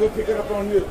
We'll pick it up on you.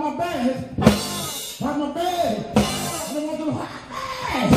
my bags. Pack my bags. I don't want them hot bags.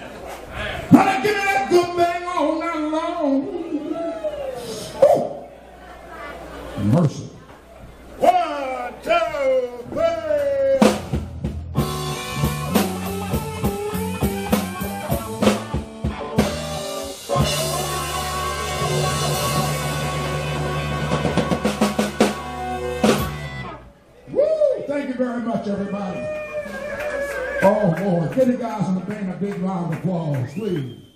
Mercy. 1, 2, 3. Woo! Thank you very much, everybody. Oh, Lord. Give the guys in the band a big round of applause, please.